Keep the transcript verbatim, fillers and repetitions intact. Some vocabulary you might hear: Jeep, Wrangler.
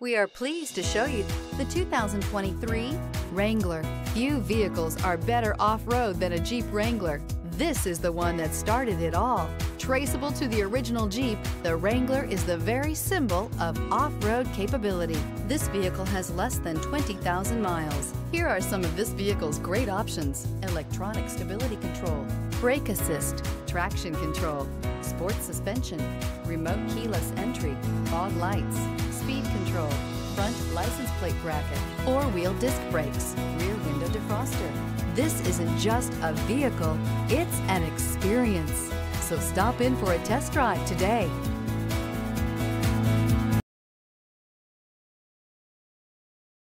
We are pleased to show you the two thousand twenty-three Wrangler. Few vehicles are better off-road than a Jeep Wrangler. This is the one that started it all. Traceable to the original Jeep, the Wrangler is the very symbol of off-road capability. This vehicle has less than twenty thousand miles. Here are some of this vehicle's great options: electronic stability control, brake assist, traction control, sports suspension, remote keyless entry, fog lights, speed control, front license plate bracket, four-wheel disc brakes, rear window defroster. This isn't just a vehicle, it's an experience. So stop in for a test drive today.